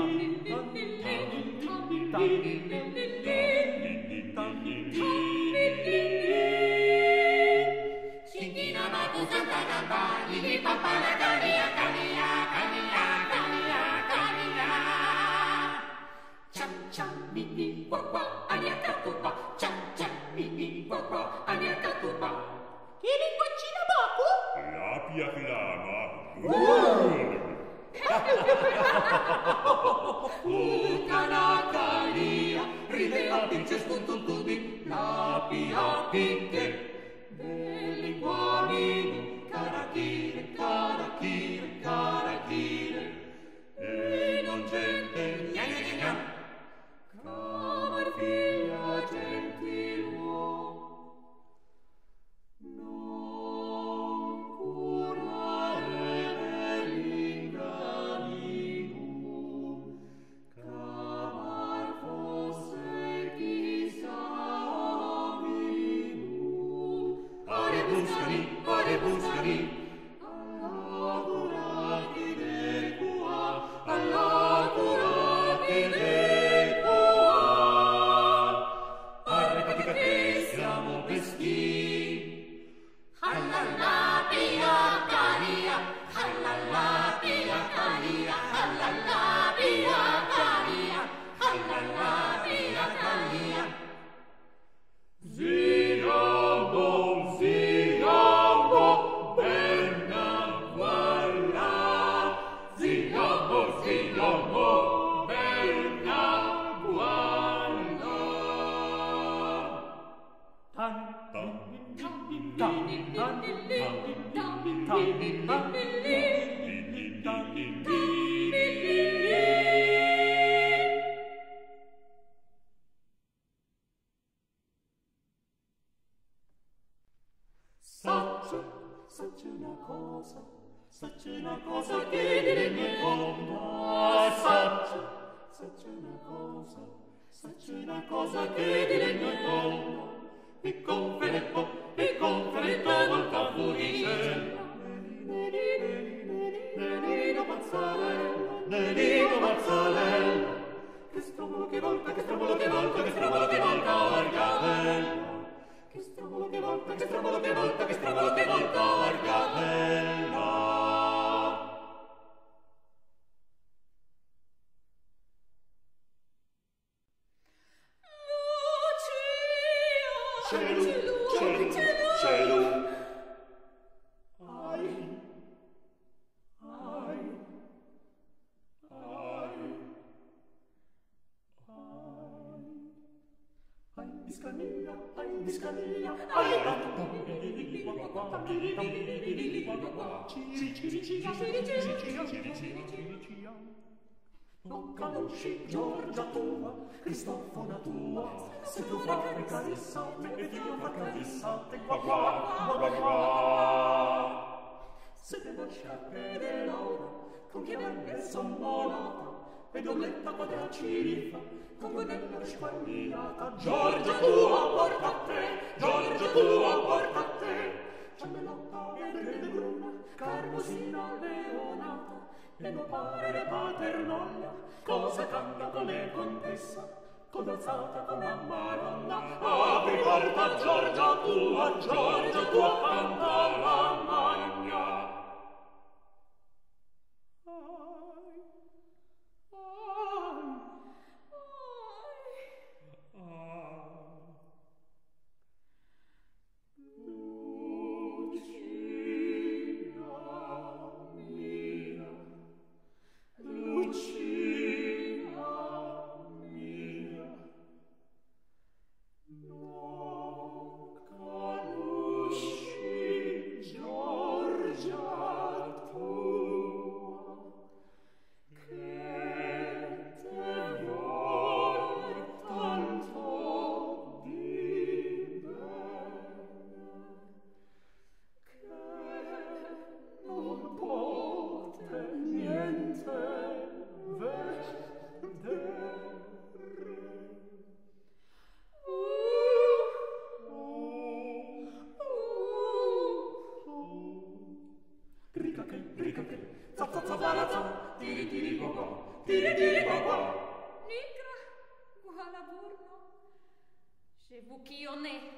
Giorgio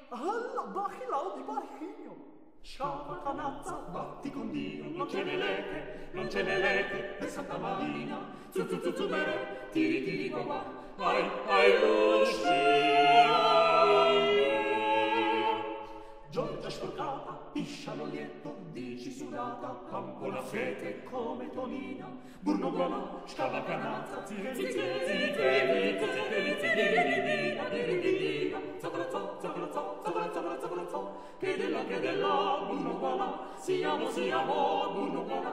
alla bacchilao di barchino, sciapa canazza, batti con Dio, non ce ne lete, non ce ne lete, per Santa Marina, zu zu zu zu bere, tiri tiri qua qua, ai ai Lucia. Giorgia sporcata, piscia l'olietto, dici sudata, campo la fete come Tonina, burno buono, scava canazza, zire zire zire zire zire zire zire zire zire zire che della burno buona, siamo, siamo, burno buona.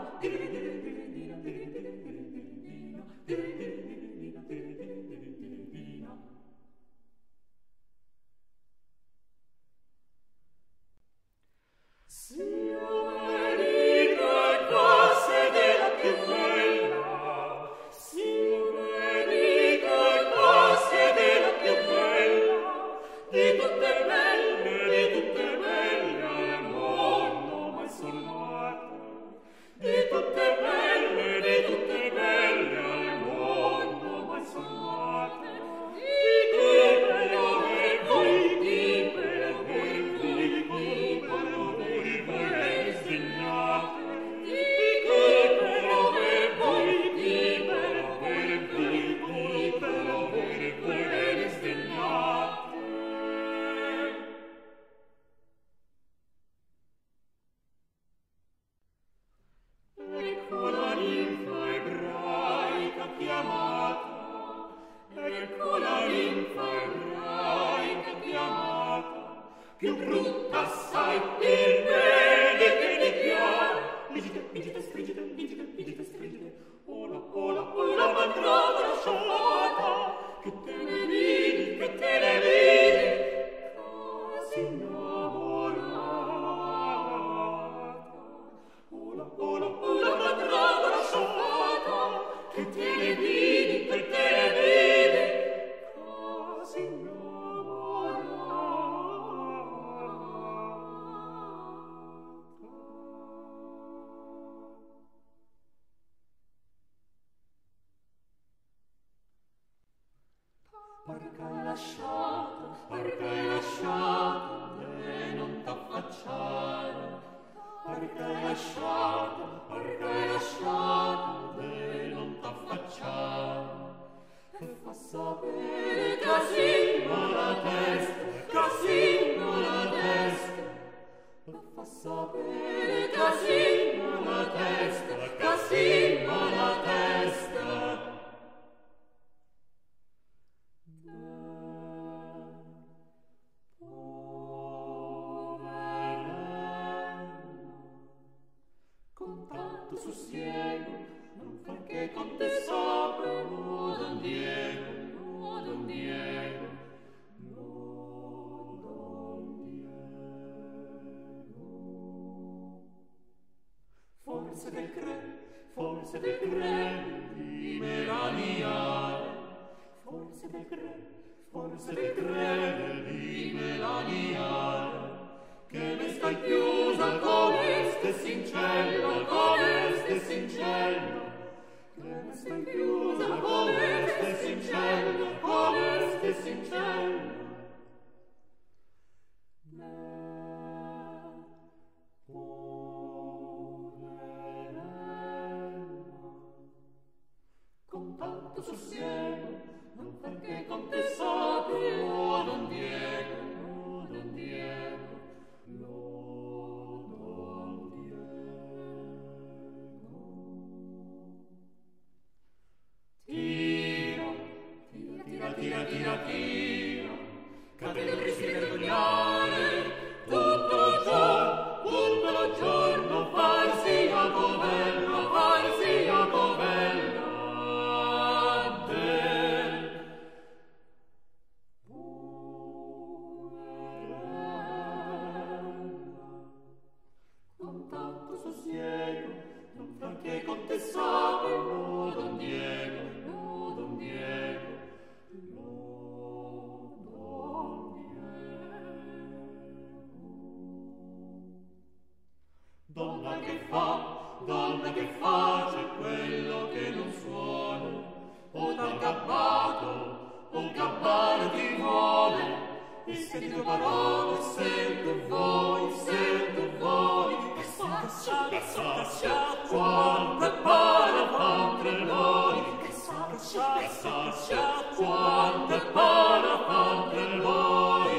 sascia quante para quante voi.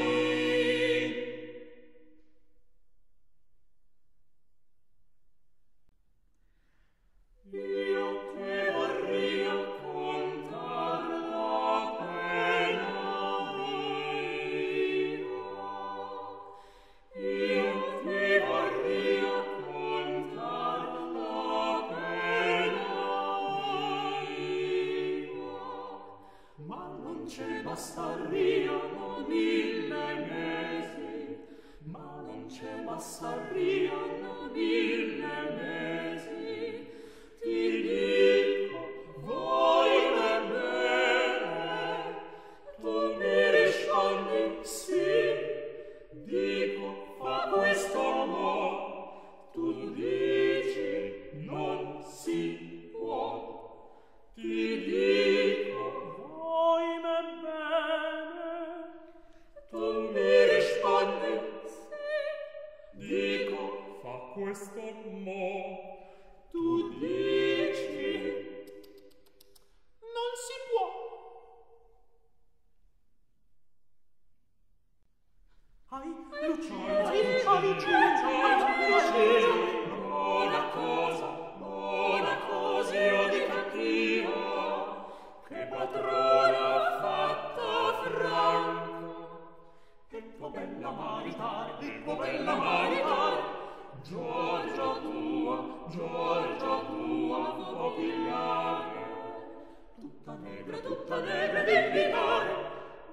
Io che vorria contar la pena mia, io che vorria contar la pena mia, ma non ce bastariano mille mesi, ma non ce bastariano mille mesi. Questo mo tu dici non si può. Hai luciole, buona cosa io di cattivo, che padrona fatta franca, e tua bella marità, e tua bella marità. Giorgia tua, può pigliare, tutta negra di pigliare,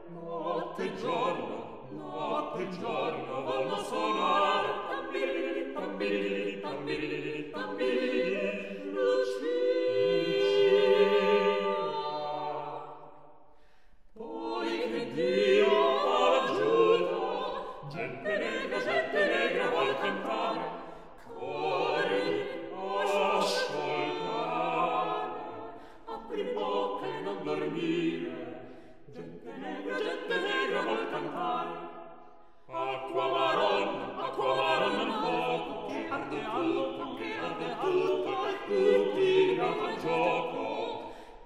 notte e giorno vanno a suonare, tambiri, tambiri, tambiri, tambiri, Lucia. Poi che Dio aiuta, gente negra vuol cantare, cori ascoltare, apri bocca e non dormire, gente negra vuol cantare. Acqua maronna al fuoco, che arde tutto e tutti da gioco.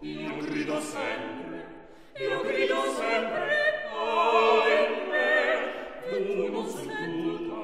Io grido sempre, oh in me, tu non sei tutta.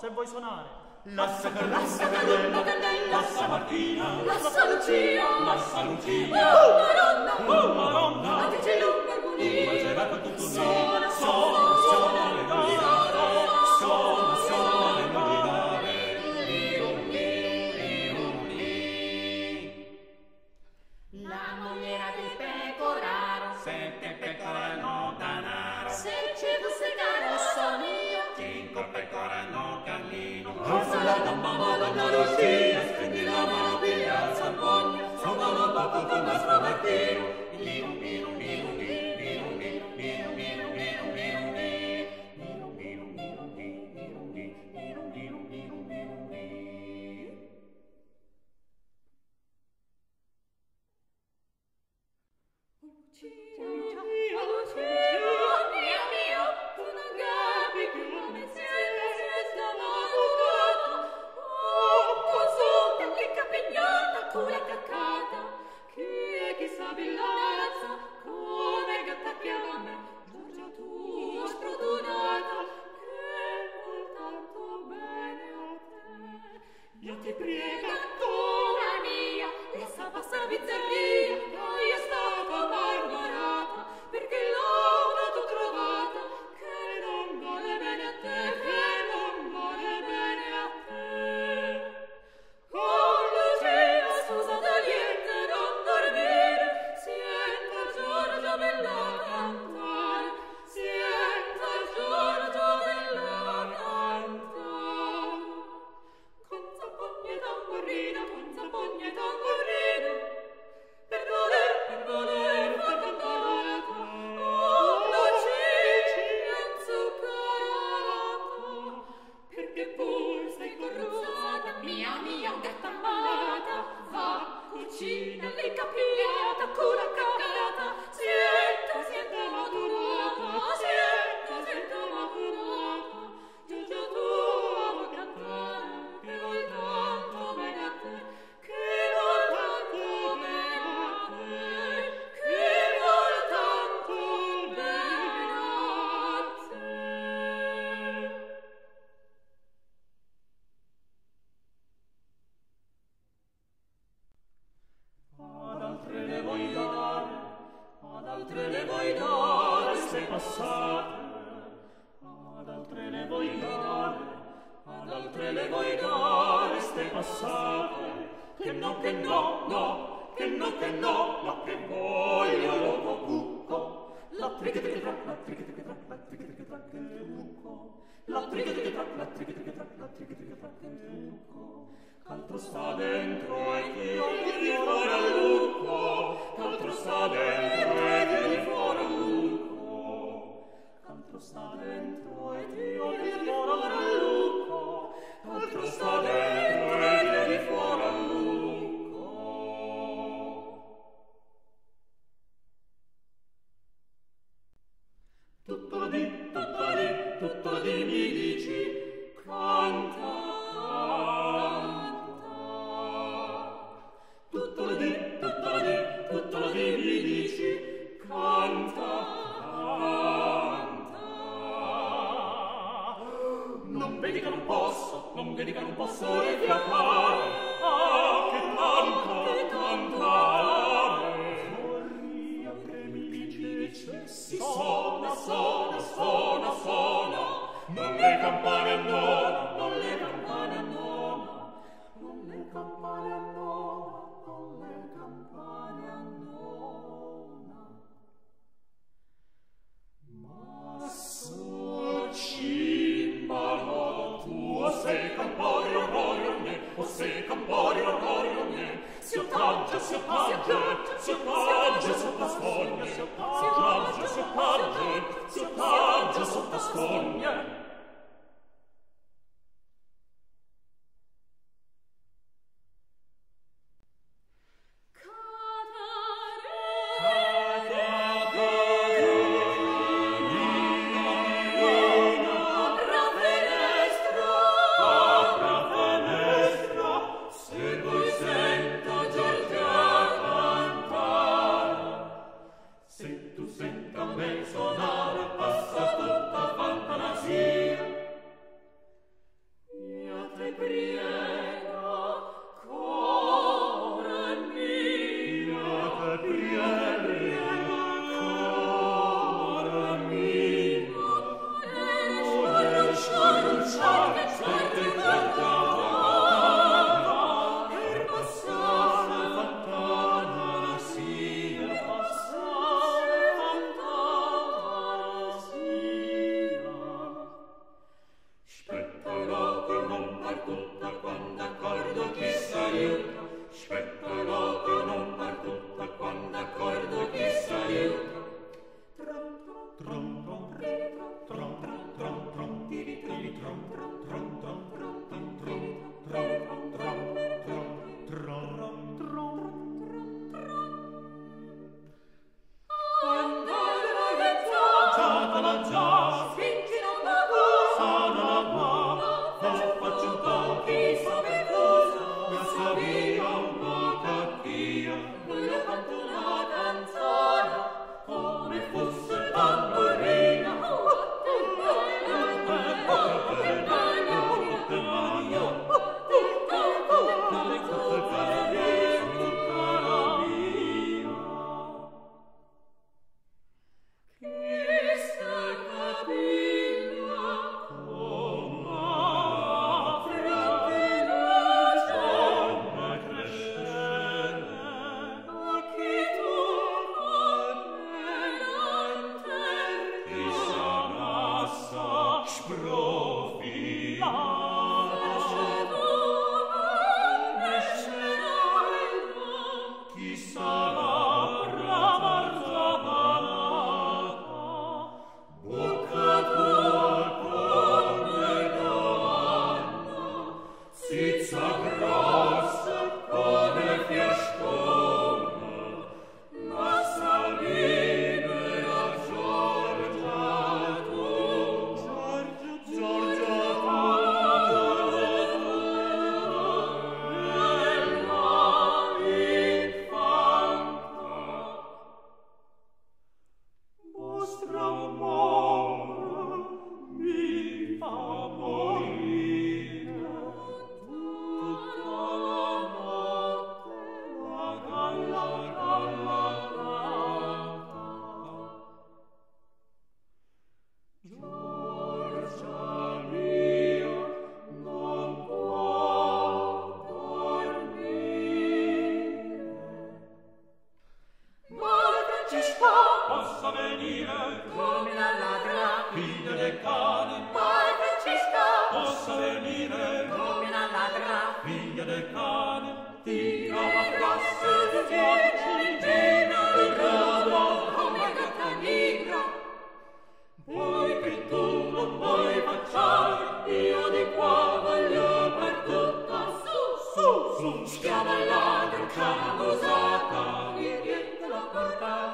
Se vuoi suonare Lassa Carlassa, Carella, Cannella, Lassa Martina, Lassa Lucia, Lassa Lucia, oh Madonna, anche c'è l'Ubermoni, ma c'è l'acqua tutto lì, sono le gare, sono le gare, li, la mogliera di pecoraro, sette pecora no danaro, se ci fosse caro sono io, cinque pecora no Carlino, la tomba madonna Lucia, spendi la mano via al Sant'Ogno, sono l'ombocco con nostro Martino,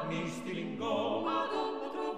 Mi stilingò, Madonna trovò.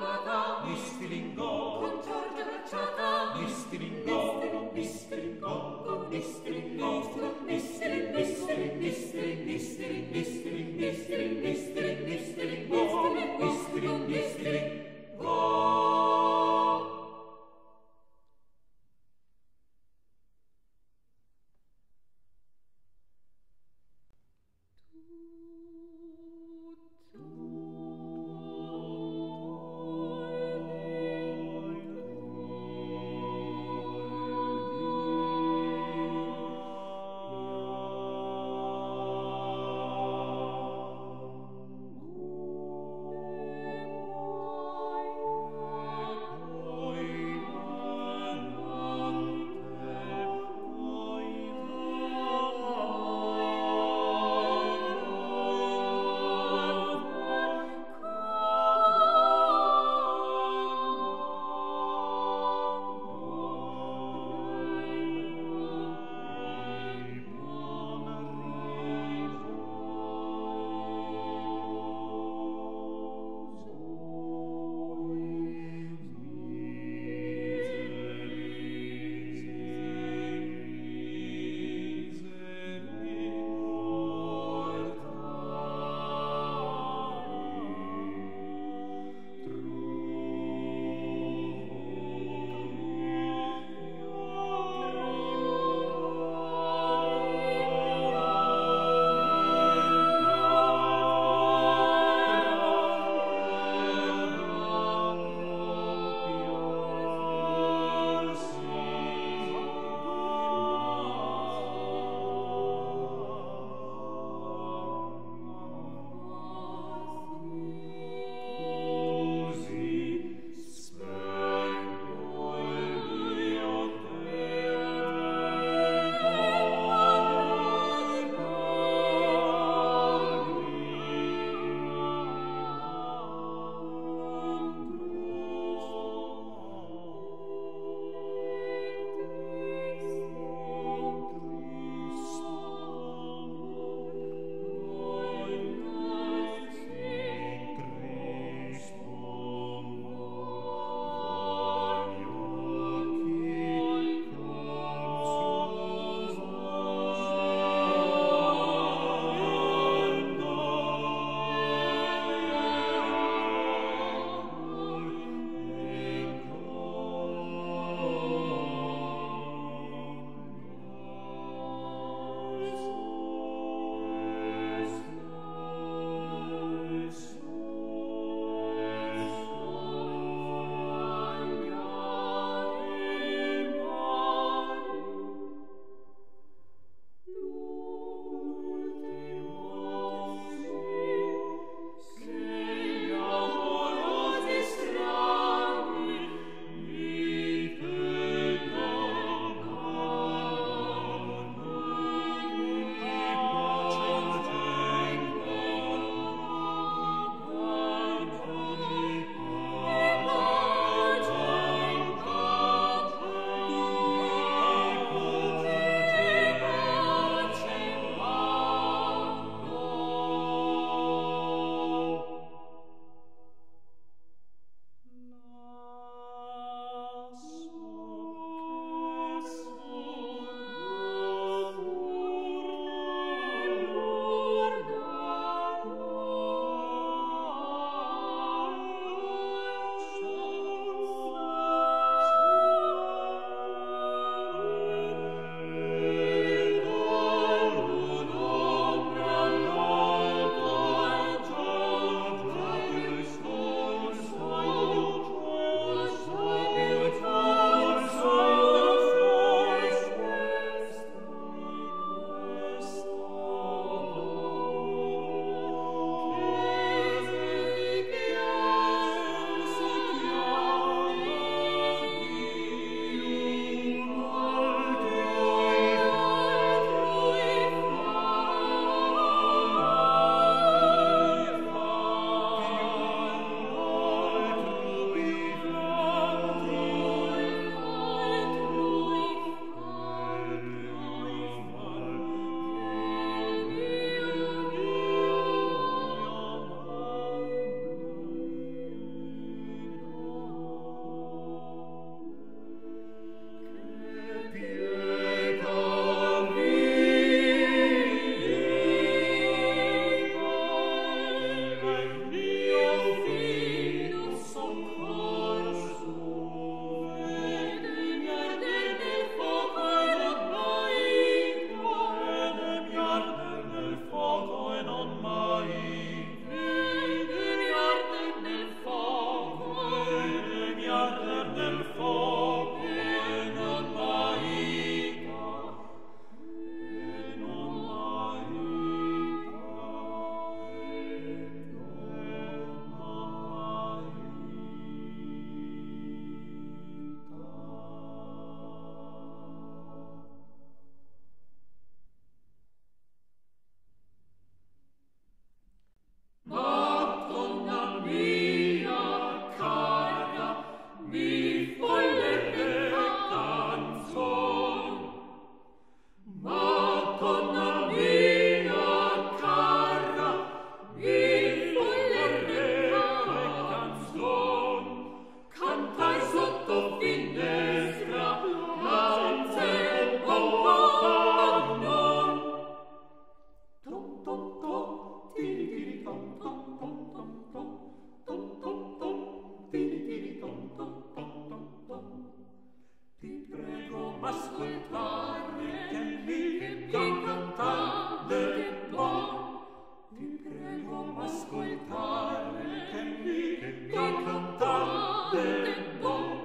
che cantante buon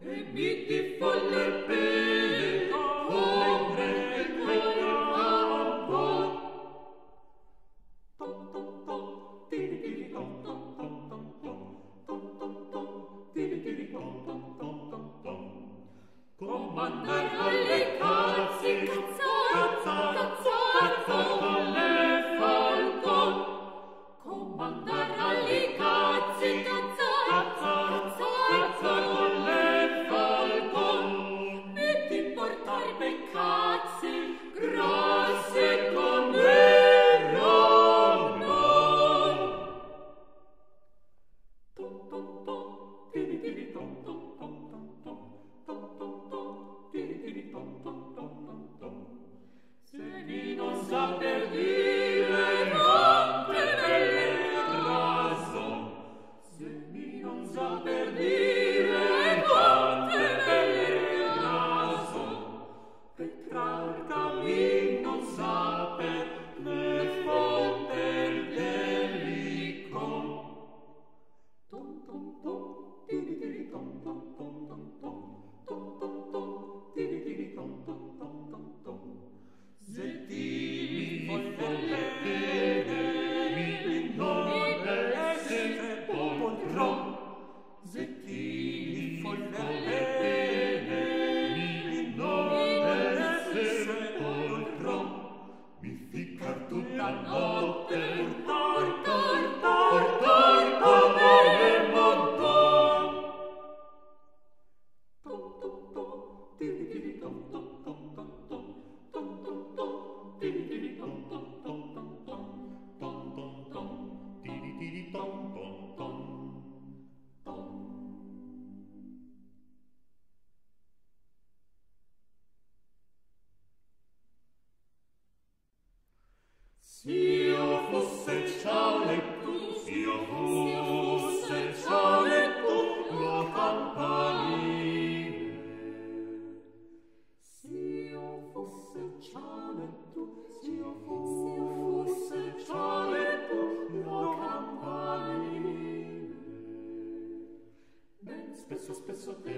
e mi ti folle bene come e quella buon tom tom tom tiri tiri tom tom tom tom tom tom tom tiri tiri tom tom tom tom tom comandare alle cazzi cazzò cazzò cazzò con le falcon comandare alle cazzi cazzò cazzò cazzò con le falcon e ti portarmi cazzi grossi come spesso, spesso, spesso te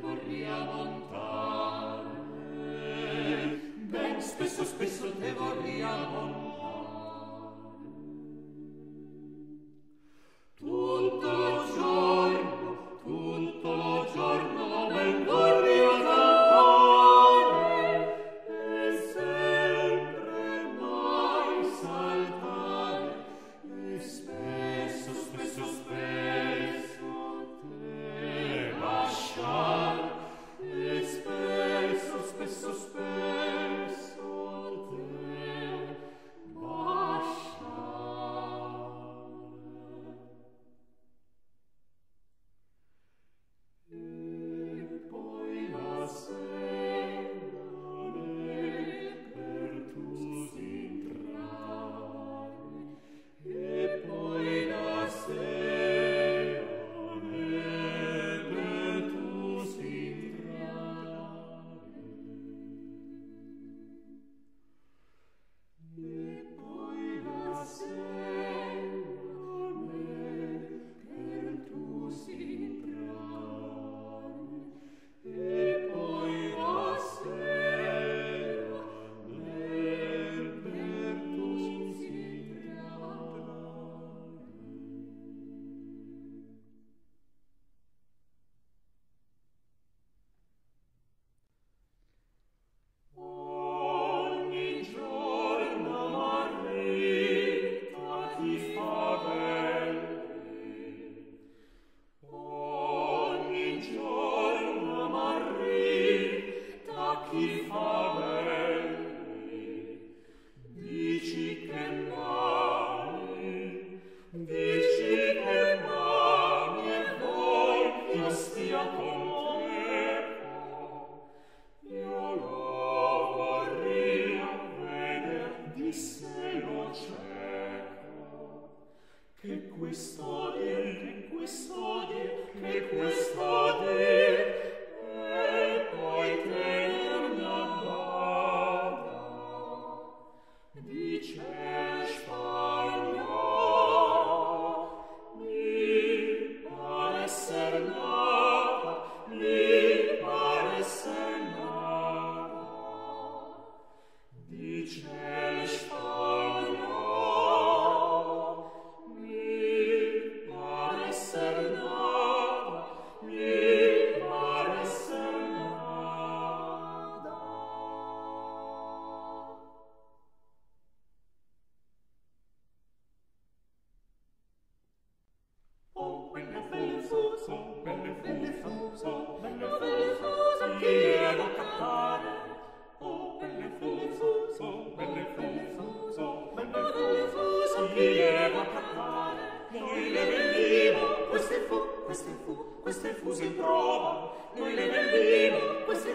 questi fusi in prova, noi le vendiamo, questi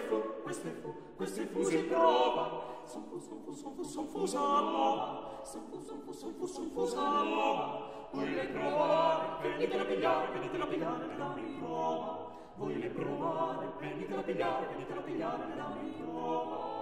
fusi in prova, son fusa nuova, son fusa nuova, voi le provate, venitela a pigliare, le dammi in prova, voi le provate, venitela a pigliare, le dammi in prova.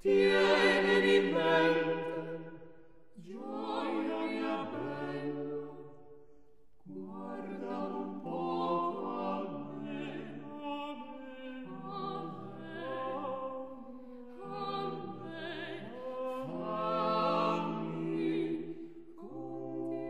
tienimi in mente, gioia mia bella, guarda un poco a me, a me, a me, fammi contiento.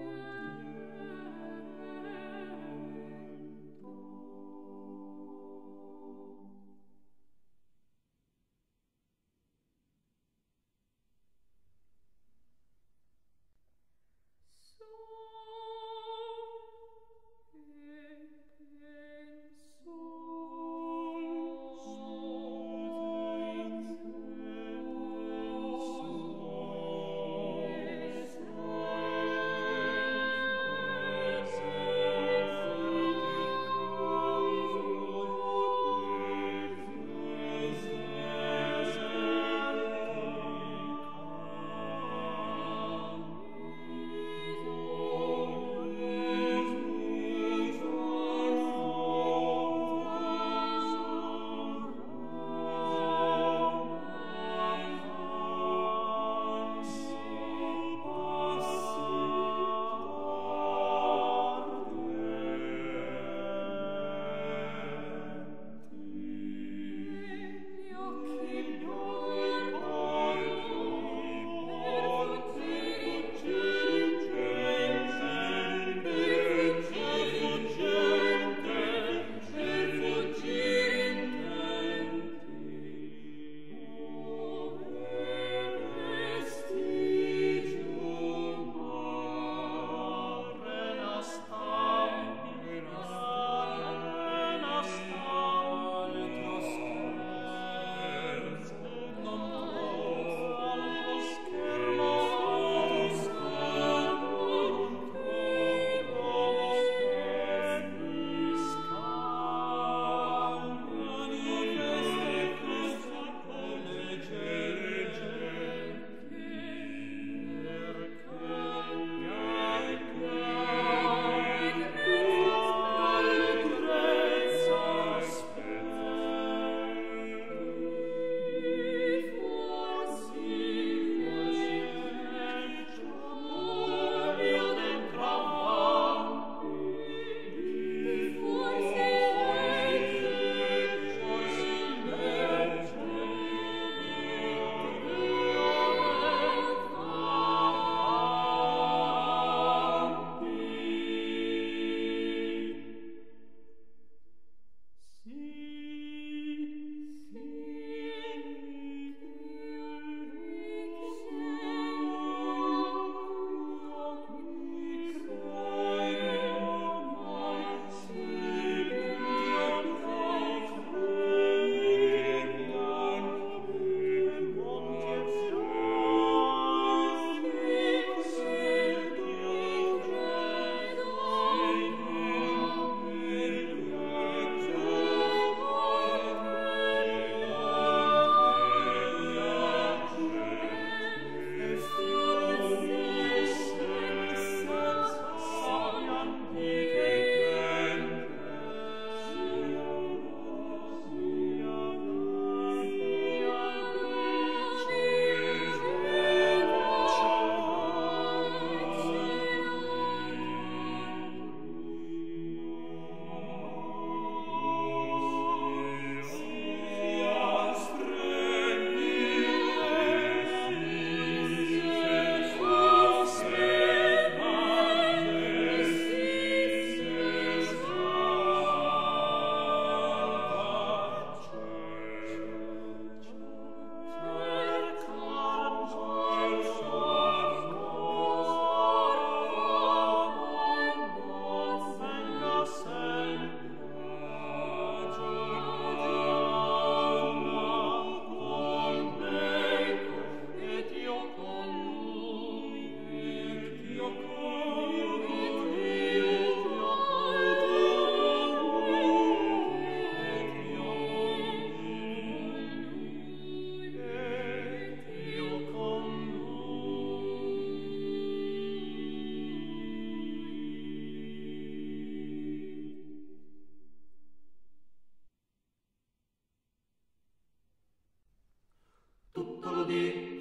Che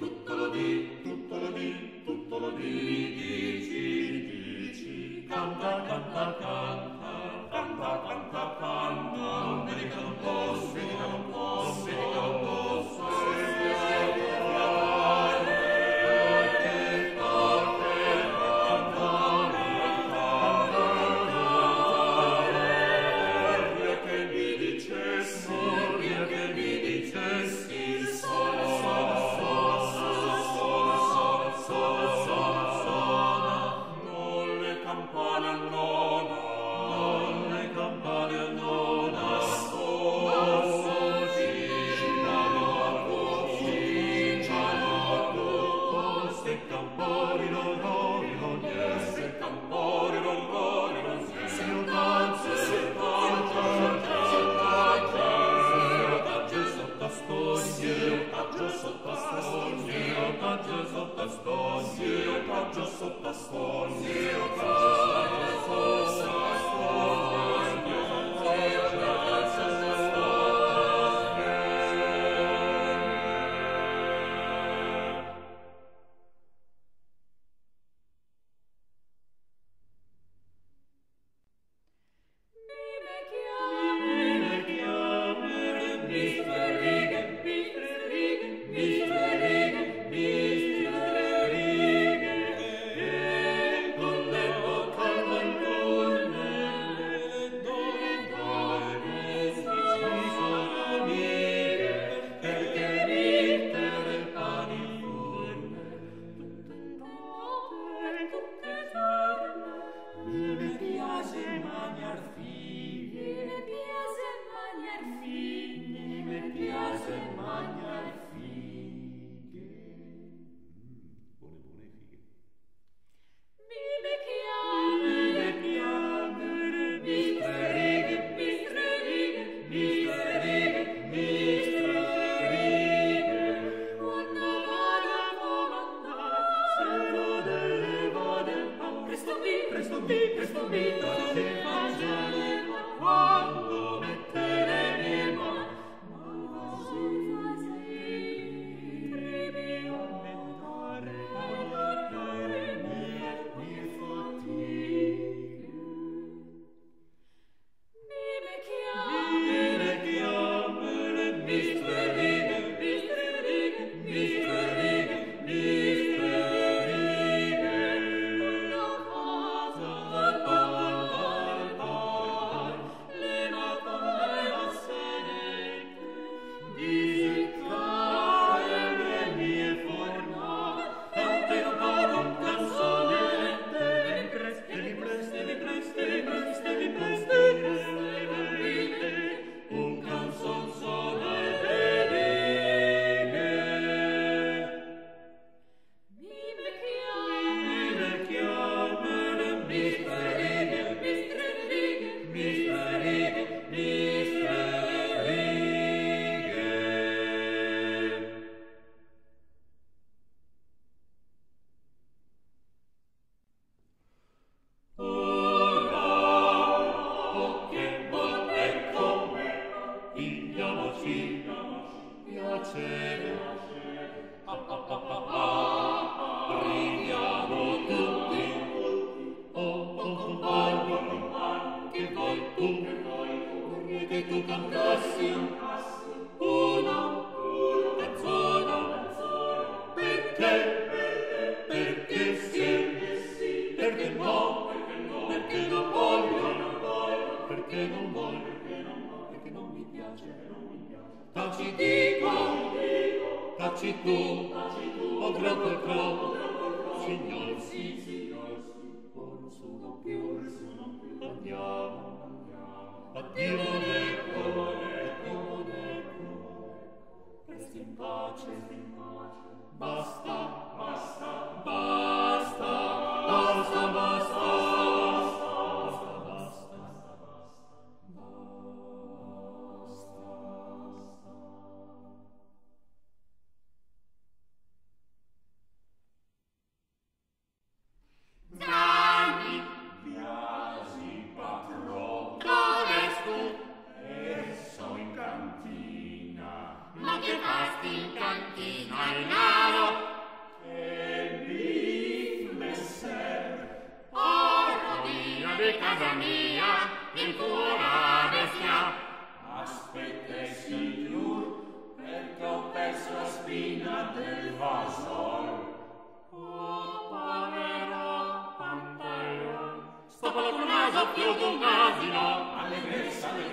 fasti in cantina.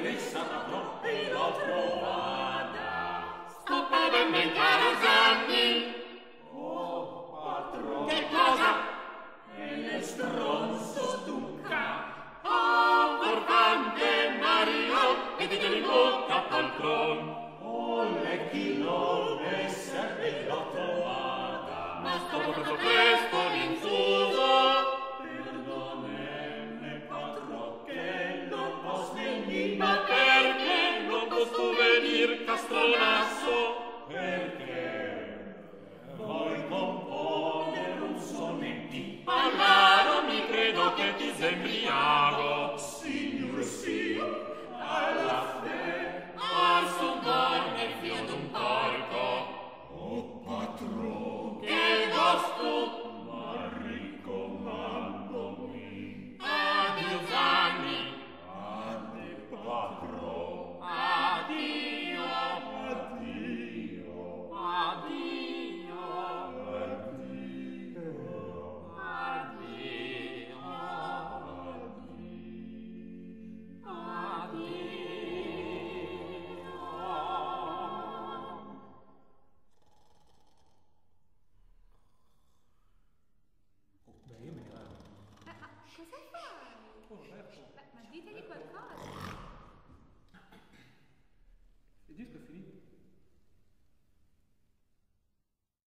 messa la troppo e l'ho trovata. Sto pavimento